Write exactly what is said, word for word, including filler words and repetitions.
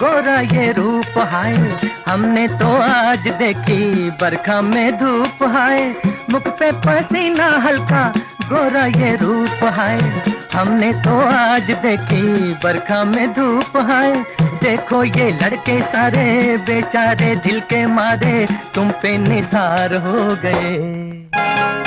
गोरा ये रूप हाय, हमने तो आज देखी बरखा में धूप हाय। मुख पे पसीना हल्का, गोरा ये रूप हाय, हमने तो आज देखी बरखा में धूप हाय। देखो ये लड़के सारे बेचारे दिल के मारे तुम पे निसार हो गए।